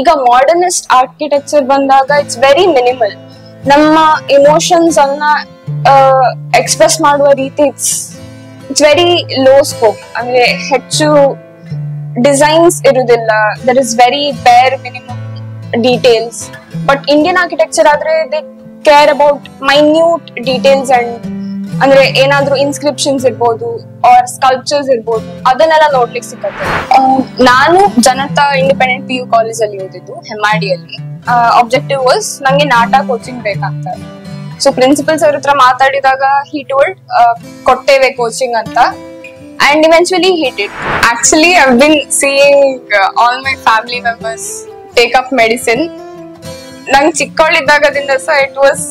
ಈಗ modernist architecture ಬಂದಾಗ it's very minimal. ನಮ್ಮ ಎಮೋಷನ್ಸ್ ಅನ್ನ ಎಕ್ಸ್‌ಪ್ರೆಸ್ ಮಾಡುವ ರೀತಿ ಇಟ್ಸ್ ವೆರಿ ಲೋ ಸ್ಕೋಪ್, ಅಂದ್ರೆ ಹೆಚ್ಚು ಡಿಸೈನ್ಸ್ ಇರುವುದಿಲ್ಲ. There is very bare minimum details. But Indian architecture ಆದ್ರೆ they care about minute details and ಅಂದ್ರೆ ಏನಾದ್ರೂ ಇನ್ಸ್ಕ್ರಿಪ್ಷನ್ಸ್ ಇರ್ಬೋದು ಆರ್ ಸ್ಕಲ್ಪ್ಚರ್ಸ್ ಇರ್ಬೋದು, ಅದನ್ನೆಲ್ಲ ನೋಡ್ಲಿಕ್ಕೆ ಸಿಕ್ಕತ್ತೆ. ನಾನು ಜನತಾ ಇಂಡಿಪೆಂಡೆಂಟ್ PU ಕಾಲೇಜಲ್ಲಿ ಓದಿದ್ದು ಹೆಮ್ಮಾಡಿಯಲ್ಲಿ. ಆಬ್ಜೆಕ್ಟಿವ್ ವಾಸ್ ನಂಗೆ ನಾಟಾ ಕೋಚಿಂಗ್ ಬೇಕಾಗ್ತದೆ. ಸೊ ಪ್ರಿನ್ಸಿಪಲ್ಸ್ ಅವ್ರ ಹತ್ರ ಮಾತಾಡಿದಾಗ ಹಿ ಟೋಲ್ಡ್ ಕೊಟ್ಟೇವೆ ಕೋಚಿಂಗ್ ಅಂತ, and eventually he did. Actually I have been seeing all my family members take up medicine. ನಂಗೆ ಚಿಕ್ಕವಳಿದ್ದಾಗದಿಂದ so it was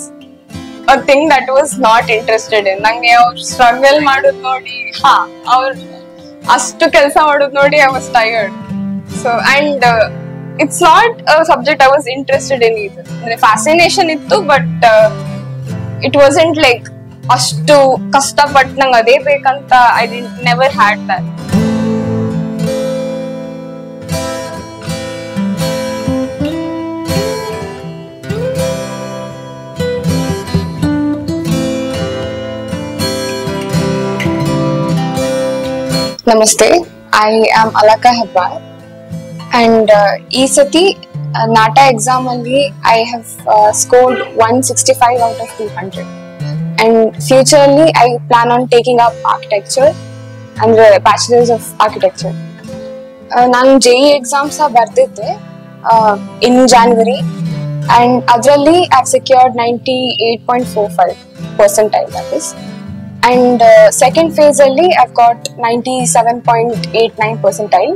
a thing that was not interested in. Nange aur struggle madud nodi ha aur ashtu kelsa madud nodi I was tired. So and it's not a subject I was interested in either. Andre fascination ittu but it wasn't like ashtu kashta patt nange ade bekanta I didn't never had that. Namaste, I am Alaka Habbar and ee sati NATA exam alli I have scored 165 out of 200 and futurely I plan on taking up architecture and bachelor's of architecture. Nanu JEE exams barditte in January and adralli I have secured 98.45 percentile, that is. And second phase alli I've got 97.89 percentile.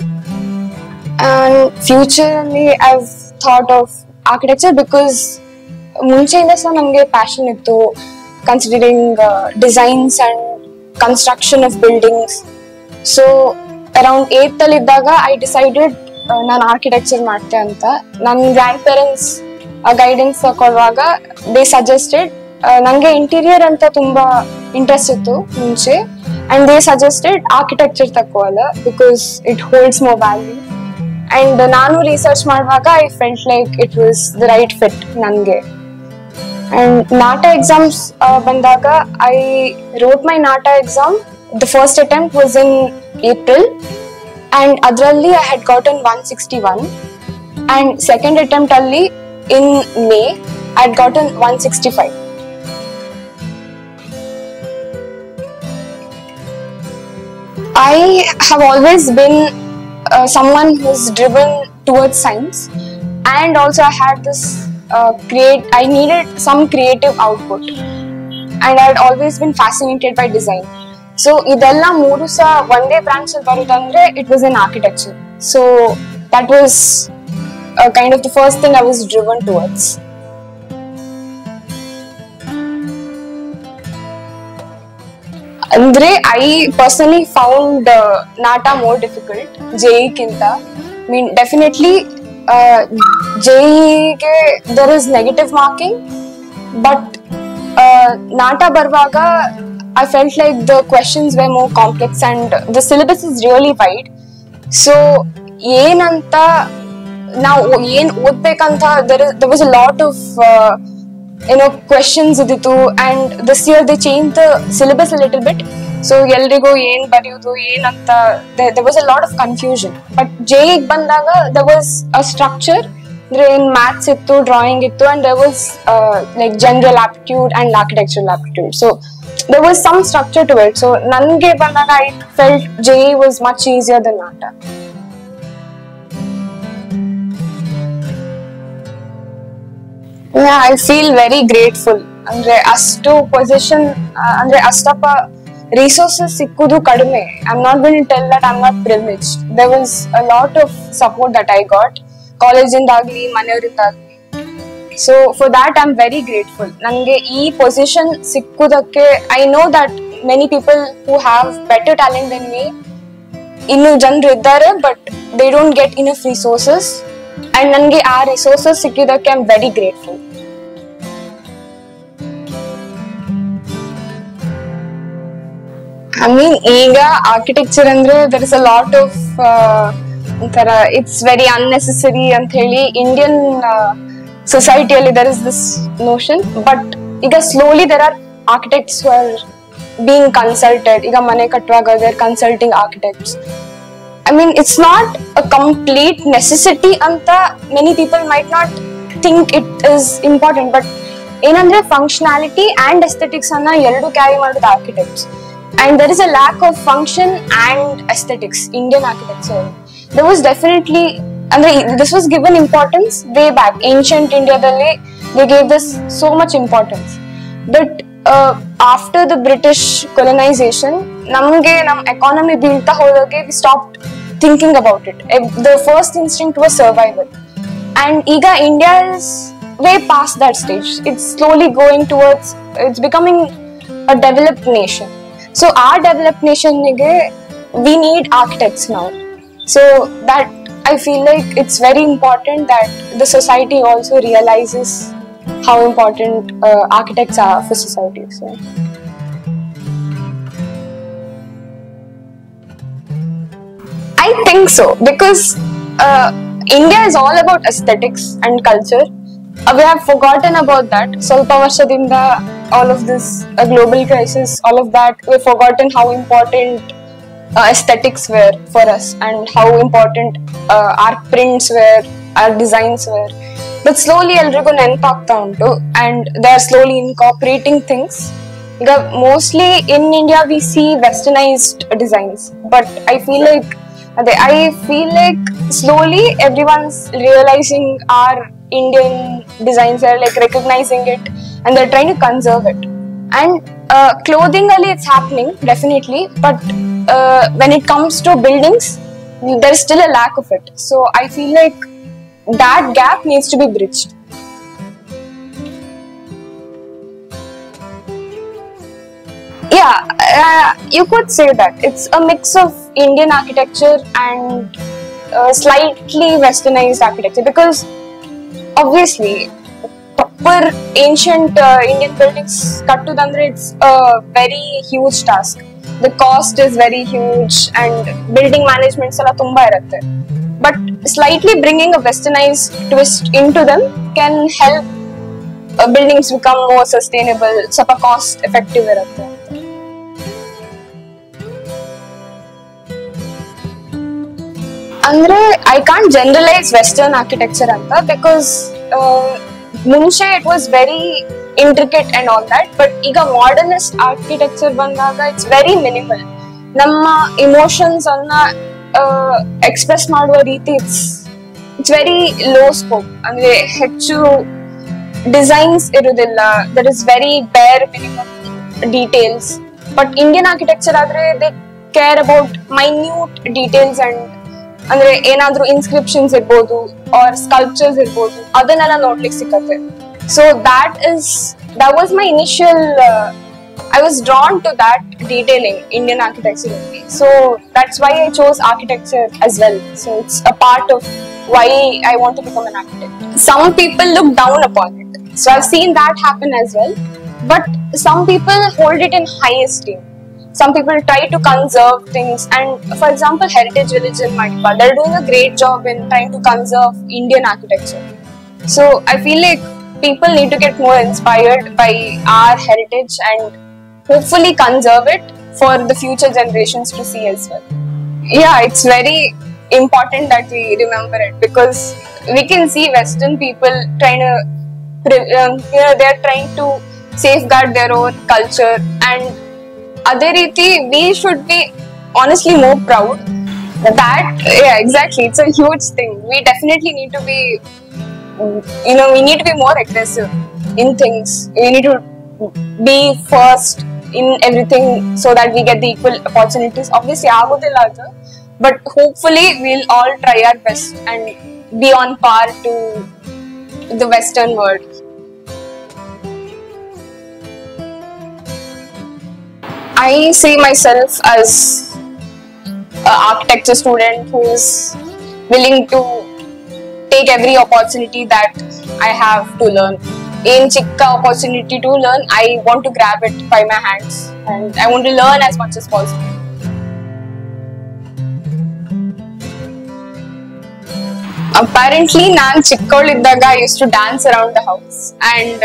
And futurely I've thought of architecture because munche inda so namge passion ittu considering designs and construction of buildings. So around 8th alli iddaga I decided nan architecture maarte anta. Nan grandparents guidance takolvaga they suggested nange interior anta tumba interest ittu munche and they suggested architecture takola because it holds more value. And nanu research madavaga I felt like it was the right fit nange. And NATA exams bandaga I wrote my NATA exam. The first attempt was in April and adralli I had gotten 161 and second attempt alli in May I had gotten 165. I have always been someone who's driven towards science, and also I had this I needed some creative output, and I had always been fascinated by design. So, idella mooru sa one day branch al barudandre it was in architecture. So that was kind of the first thing I was driven towards. Andre I personally found NATA more difficult JEE kinta. I mean definitely JEE ke there is negative marking, but NATA barvaga I felt like the questions were more complex and the syllabus is really wide. So yenanta now yen odbekanta there was a lot of questions ಇದ್ದಿತ್ತು. And this year they change the syllabus a little bit, so ಎಲ್ರಿಗೂ ಏನ್ ಬರೆಯೋದು ಏನಂತ there was a lot of confusion. But JEE ಬಂದಾಗ there was a structure, ಅಂದ್ರೆ ಏನ್ maths ಇತ್ತು, drawing ಇತ್ತು, and there was like general aptitude and architectural aptitude. So there was some structure to it. So ನನ್ಗೆ ಬಂದಾಗ I felt JEE was much easier then NATA. Yeah, I feel very grateful. Andre ashtu position andre ashtapa resources sikkudu kadume. I'm not going to tell that I'm not privileged. There was a lot of support that I got college indagli maneyorintagli, so for that I'm very grateful. Nange ee position sikkudakke I know that many people who have better talent than me innu janru iddare but they don't get enough resources, and nange aa resources sikkidakke I'm very grateful. I mean, ega architecture andre there is a lot of it's very unnecessary ಅಂತ ಹೇಳಿ Indian society there is this notion, but ಈಗ slowly there are architects who are being consulted. ಈಗ ಮನೆ ಕಟ್ಟುವಾಗ they are consulting architects. I mean, it's not a complete necessity anta many people might not think it is important, but ಏನಂದ್ರೆ functionality and aesthetics ಅನ್ನು ಎರಡು carry ಮಾಡೋದು architects. And there is a lack of function and aesthetics Indian architecture. There was definitely, and this was given importance way back ancient India dalle, they gave this so much importance, but after the British colonization namge nam economy built hodage, we stopped thinking about it. The first instinct was survival, and iga India is way past that stage. It's slowly going towards, it's becoming a developed nation. So our developed nation nige we need architects now. So that I feel like it's very important that the society also realizes how important architects are for society. So I think so, because India is all about aesthetics and culture. We have forgotten about that. Svalpa varshadinda all of this global crisis, all of that, we've forgotten how important aesthetics were for us and how important our prints were, our designs were. But slowly elrigu nenpagta untu, and they are slowly incorporating things. Mostly in India we see westernized designs, but I feel like slowly everyone's realizing our Indian designs are like recognizing it, and they're trying to conserve it. And clothing ali it's happening definitely, but when it comes to buildings there's still a lack of it. So I feel like that gap needs to be bridged. Yeah, you could say that it's a mix of Indian architecture and slightly westernized architecture, because obviously proper ancient Indian buildings kattudandre it's a very huge task. The cost is very huge and building managements alla thumba irutte, but slightly bringing a westernized twist into them can help buildings become more sustainable, sapa cost effective irutte. Andre I can't generalize western architecture anta, because munche it was very intricate and all that, but iga modernist architecture bandaga it's very minimal. Namma emotions anna express maduva reeti it's very low scope. Andre hecchu designs irudilla, there is very bare minimum details, but Indian architecture adre they care about minute details. And ಅಂದ್ರೆ ಏನಾದರೂ inscriptions ಇರಬಹುದು R sculptures ಇರಬಹುದು, ಅದನ್ನೆಲ್ಲ ನೋಡ್ಲಿಕ್ಕೆ ಸಿಕ್ಕತ್ತೆ. So that was my initial I was drawn to that detailing Indian architecture only. So that's why I chose architecture as well. So it's a part of why I want to become an architect. Some people look down upon it, so I've seen that happen as well, but some people hold it in high esteem. Some people try to conserve things, and for example Heritage Village in Madikal, they're doing a great job in trying to conserve Indian architecture. So I feel like people need to get more inspired by our heritage and hopefully conserve it for the future generations to see as well. Yeah, it's very important that we remember it, because we can see Western people trying to they're trying to safeguard their own culture, and ಅದೇ ರೀತಿ we should be honestly more proud that, yeah, exactly, it's a huge thing. We definitely need to be, you know, we need to be more aggressive in things. We need to be first in everything so that we get the equal opportunities. Obviously agudilla adu, but hopefully we'll all try our best and be on par to the Western world. I see myself as an architecture student who is willing to take every opportunity that I have to learn. In chikka opportunity to learn, I want to grab it by my hands, and I want to learn as much as possible. Apparently naan chikkolidaga I used to dance around the house and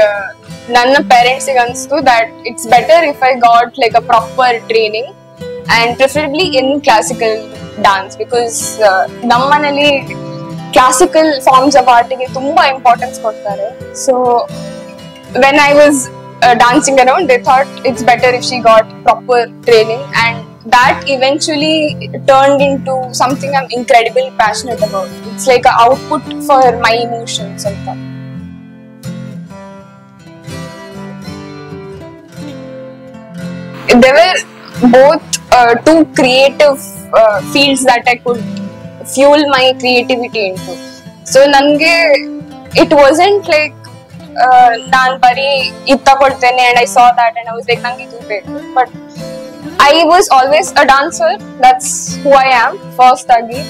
nanna parents aganstu that it's better if I got like a proper training and preferably in classical dance because nammanali classical forms of art ge thumba importance kodtare so when I was dancing around they thought it's better if she got proper training and that eventually turned into something I'm incredibly passionate about. It's like an output for my emotions and stuff. There were both two creative fields that I could fuel my creativity into. So nange it wasn't like naan bari itta koltene and I saw that and I was like nange idu beku but I was always a dancer. That's who I am first agi,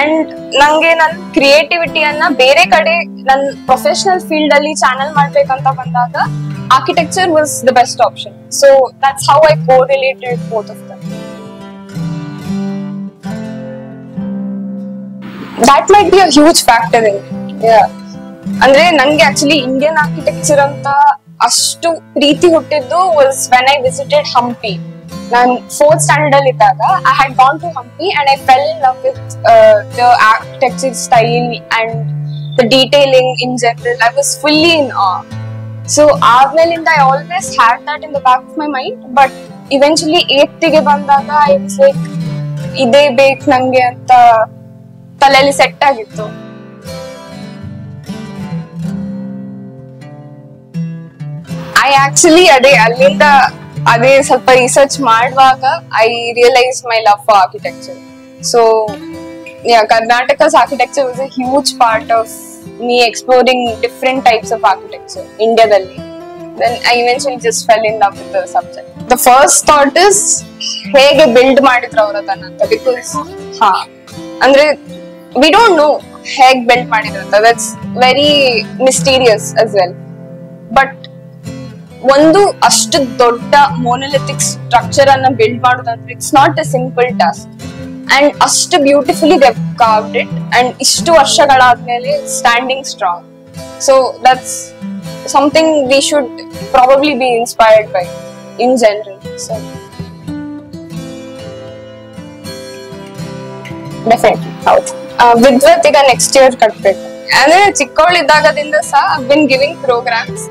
and nange nan creativity anna bere kade nan professional field alli channel madbek anta bandaga architecture was the best option. So that's how I correlated both of them. That might be a huge factor in it. Yeah. Andre nange actually Indian architecture anta ashtu preeti huttiddu was when I visited Hampi. ನಾನು 4th standard ಅಲ್ಲಿ ಇದ್ದಾಗ I had gone to Hampi and I fell in love with the architecture style and the detailing in general. I was fully in awe. So ಆದ್ಮೇಲಿಂದ I always had that in the back of my mind, but eventually 8th ಗೆ ಬಂದಾಗ I was like ಇದೇ ಬೇಕು ನನಗೆ ಅಂತ ತಲೆಯಲ್ಲಿ set ಆಗಿತ್ತು. I actually ಅದೇ ಅಲ್ಲಿಂದ ಅದೇ ಸ್ವಲ್ಪ ರಿಸರ್ಚ್ ಮಾಡುವಾಗ I realized my love for architecture. So yeah, Karnataka's architecture was a huge part of me exploring different types of architecture in India. Then I eventually just fell in love with the subject. The first thought is hege build madidra avradana anta because ha andre we don't know hege build madidra anta. That's very mysterious as well. But ಒಂದು ಅಷ್ಟು ದೊಡ್ಡ monolithic structure ಅನ್ನು build ಮಾಡೋದಂದ್ರೆ it's not a simple task and ಅಷ್ಟು beautifully they have carved it and ಇಷ್ಟು ವರ್ಷಗಳಾದ್ಮೇಲೆ standing strong so that's something we should probably be inspired by in general so definitely ಹೌದು ವಿದ್ವತ್ ಈಗ ನೆಕ್ಸ್ಟ್ ಇಯರ್ ಕಟ್ಬೇಕು ಅಂದ್ರೆ ಚಿಕ್ಕವಳಿದ್ದಾಗದಿಂದ ಸಹ I have been giving programs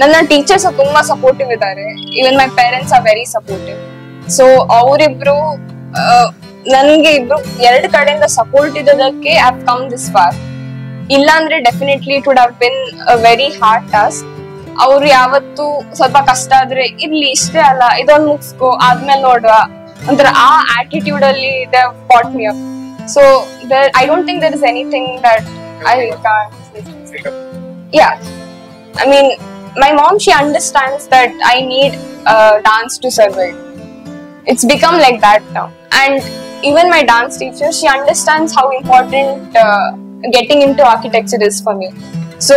ನನ್ನ ಟೀಚರ್ಸ್ ತುಂಬಾ ಸಪೋರ್ಟಿವ್ ಇದ್ದಾರೆ even my parents are very supportive so ಅವರಿಬ್ರು ನನಗೆ ಇಬ್ರು ಎರಡು ಕಡೆಯಿಂದ ಸಪೋರ್ಟ್ ಇದ್ದದಕ್ಕೆ I have come this far ಇಲ್ಲ ಅಂದ್ರೆ definitely it would have been a very hard task ಅವ್ರು ಯಾವತ್ತು ಸ್ವಲ್ಪ ಕಷ್ಟ ಆದ್ರೆ ಇರ್ಲಿ ಇಷ್ಟೇ ಅಲ್ಲ ಇದೊಂದು ಮುಗಿಸ್ಕೋ ಆದ್ಮೇಲೆ ನೋಡುವ ಒಂಥರ ಆ ಆಟಿಟ್ಯೂಡ್ ಅಲ್ಲಿ they have caught me up so I don't think there is anything that I can't yeah I mean my mom, she understands that I need dance to survive. It's become like that now. And even my dance teacher, she understands how important getting into architecture is for me. So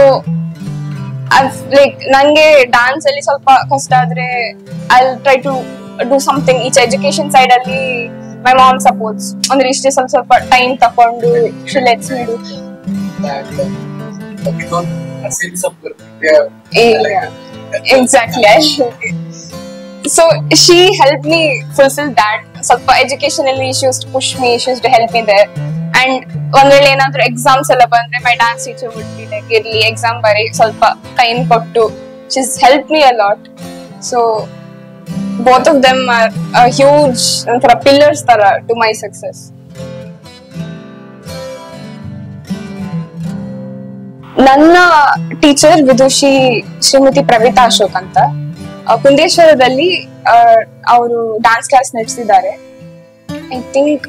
I've like nange dance alli solpa kashta adre I'll try to do something each education side alli my mom supports andre ishte solpa time takondu she lets me do that because a sense of yeah, yeah. Exactly. So she helped me fulfill that. Some educationally she used to push me. She used to help me there. And one day, another exam syllabus, my dance teacher would be like, "Girlie, exam bari solpa time kottu." She's helped me a lot. So both of them are a huge pillars to my success. ನನ್ನ teacher Vidushi Shrimati Pravita Ashok ಅಂತ ಕುಂದೇಶ್ವರದಲ್ಲಿ ಅವರು dance class ನಡೆಸಿದ್ದಾರೆ I think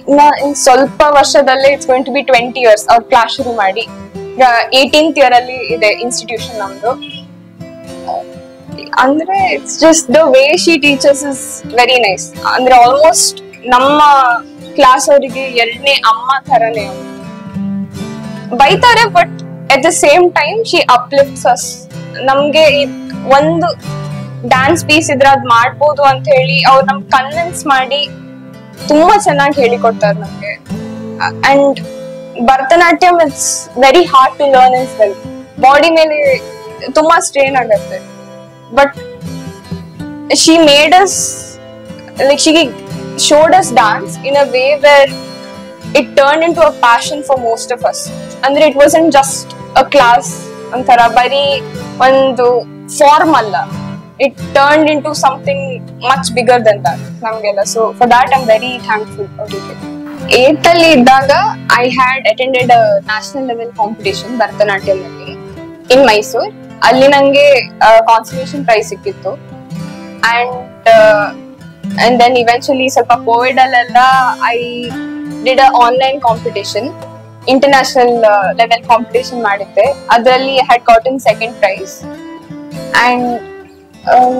ಇನ್ನು ಸ್ವಲ್ಪ ವರ್ಷದಲ್ಲೇ it's going to be 20 years ಅವ್ರ class ಶುರು ಮಾಡಿ 18th ಇಯರ್ ಅಲ್ಲಿ ಇದೆ ಇನ್ಸ್ಟಿಟ್ಯೂಷನ್ ನಮ್ದು ಅಂದ್ರೆ it's just the way she teachers is very nice ಅಂದ್ರೆ ಆಲ್ಮೋಸ್ಟ್ ನಮ್ಮ ಕ್ಲಾಸ್ ಅವರಿಗೆ ಎರಡನೇ ಅಮ್ಮ ಥರನೇ ಅವರು ಬೈತಾರೆ but at the same time she uplifts us namge one dance piece idra ad maadabodu ant heli avaru nam convince maadi thumba chennagi heli kodtare namge and Bharatanatyam it's very hard to learn in self body ಮೇಲೆ ತುಂಬಾ strain ಆಗುತ್ತೆ but she made us like she showed us dance in a way where it turned into a passion for most of us and it wasn't just a class antara bari ondu form alla it turned into something much bigger than that namgella so for that I'm very thankful for it. Eighth alli iddaga I had attended a national level competition Bharatanatyam alli in Mysore alli nange consolation prize sikkittu and then eventually ಸ್ವಲ್ಪ covid alla I did an online competition international level competition madidde adralli I had gotten second prize and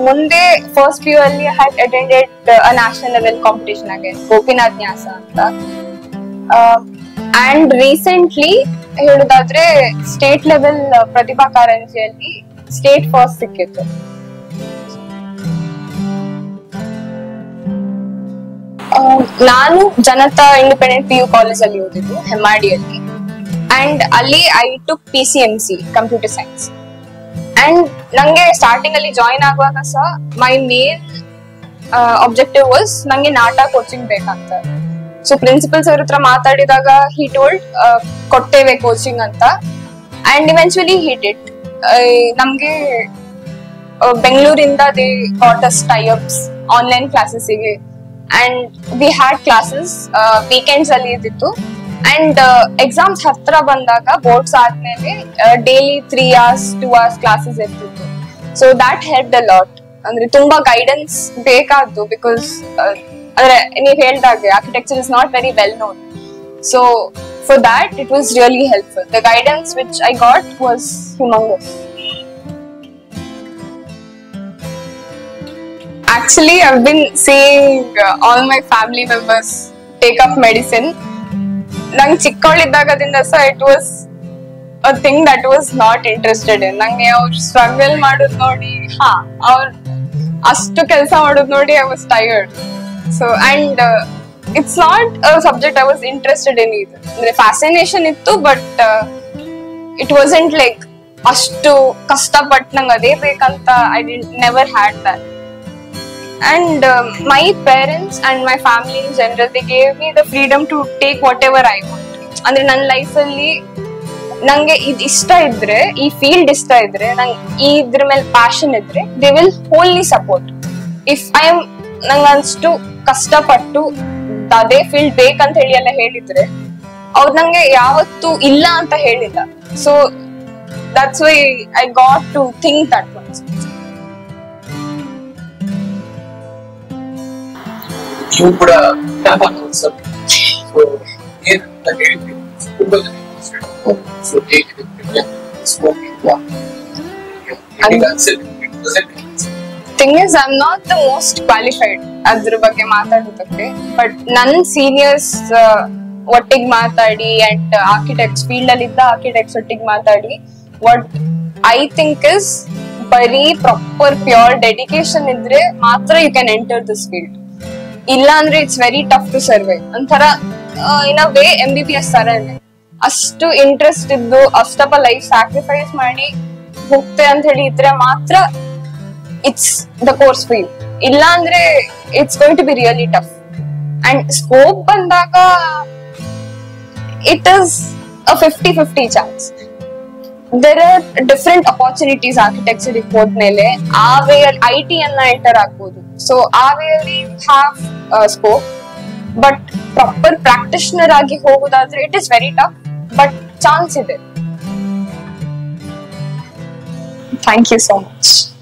ಮುಂದೆ first year ಅಲ್ಲಿ I had attended a national level competition again ಗೋಪಿನಾಥ್ಯಾಸ ಅಂತ and recently ಹೇಳಿದಾದ್ರೆ state level Pratibha ಕಾರಂಜಿಯಲ್ಲಿ state first ಸಿಕ್ಕಿತ್ತು ನಾನು Janata independent PU college ಅಲ್ಲಿ ಓದಿದ್ದು ಹೆಮ್ಮಾಡಿಯಲ್ಲಿ and ಅಲ್ಲಿ I took PCMC computer science and nange starting alli join aagavaga sir my main objective was nange NATA coaching bekanta so principal sir hatra maatadidaga he told kotteve coaching anta and eventually he did namge Bengaluru inda they got us tie ups online classes ige and we had classes weekends alli idittu and exams hatra bandaga boards aadmele daily 3 hours 2 hours classes irtittu so that helped a lot andre tumba guidance bekadu because andre nee heldage architecture is not very well known so for that it was really helpful the guidance which I got was humongous actually I've been seeing all my family members take up medicine ನಂಗೆ ಚಿಕ್ಕವಳಿದ್ದಾಗದಿಂದ ಸಹ it was a thing that was not interested in ನಂಗೆ ಅವ್ರು struggle ಮಾಡೋದು ನೋಡಿ ಹಾ ಅವ್ರು ಅಷ್ಟು ಕೆಲಸ ಮಾಡೋದು ನೋಡಿ I was tired so and it's not a subject I was interested in ಇದು ಅಂದರೆ ಫ್ಯಾಸಿನೇಷನ್ ಇತ್ತು ಬಟ್ ಇಟ್ ವಾಸಂಟ್ ಲೈಕ್ ಅಷ್ಟು ಕಷ್ಟಪಟ್ಟು ನಂಗೆ ಅದೇ ಬೇಕಂತ I never had that and my parents and my family in general they gave me the freedom to take whatever I want andre nan life alli nange id ishta idre ee field ishta idre nan ee idr mele passion idre they will wholly support if I am nange anstu kashta pattu ade field bekant heli alla helidre avr nange yavattu illa anta helilla so that's why I got to think that much ऊपर टापा सब तो ये लगे ऊपर सो एक smoking हुआ I thing is I am not the most qualified ಅದರ ಬಗ್ಗೆ ಮಾತಾಡೋದಕ್ಕೆ ಬಟ್ ನನ್ನ ಸೀನಿಯರ್ಸ್ ಒಟ್ಟಿಗೆ ಮಾತಾಡಿ ಅಂಡ್ ಆರ್ಕಿಟೆಕ್ಟ್ಸ್ ಫೀಲ್ಡ್ ಅಲ್ಲಿ ಇದ್ದ ಆರ್ಕಿಟೆಕ್ಟ್ಸ್ ಒಟ್ಟಿಗೆ ಮಾತಾಡಿ ವಾಟ್ ಐ ಥಿಂಕ್ ಇಸ್ ಬರೀ ಪ್ರಾಪರ್ ಪ್ಯೂರ್ ಡೆಡಿಕೇಶನ್ ಇದ್ರೆ ಮಾತ್ರ you can enter this field ಇಲ್ಲ ಅಂದ್ರೆ it's very tough to survive ಒಂಥರ ಇನ್ ಅ ವೇ MBBS ತರನೇ ಅಷ್ಟು ಇಂಟ್ರೆಸ್ಟ್ ಇದ್ದು ಅಷ್ಟಪ್ಪ ಲೈಫ್ ಸ್ಯಾಕ್ರಿಫೈಸ್ ಮಾಡಿ ಹೋಗ್ತೆ ಅಂತ ಹೇಳಿ ಇದ್ರೆ ಮಾತ್ರ ಇಟ್ಸ್ ದ ಕೋರ್ಸ್ ಫೀಲ್ಡ್ ಇಲ್ಲ ಅಂದ್ರೆ it's going to be really tough and scope ಬಂದಾಗ it is a 50-50 chance there are different opportunities architecture report mele ಆ ವೇ IT ಅನ್ನು ಎಂಟರ್ ಆಗಬಹುದು so ಆ ವೇ ಅಲ್ಲಿ have scope but proper practitioner ಆಗಿ ಹೋಗೋದಾದ್ರೆ it is very tough but chance ಇದೆ thank you so much